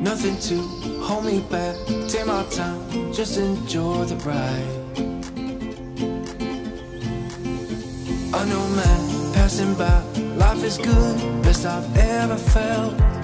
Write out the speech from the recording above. nothing to hold me back. Take my time, just enjoy the ride. A new man passing by, life is good, best I've ever felt.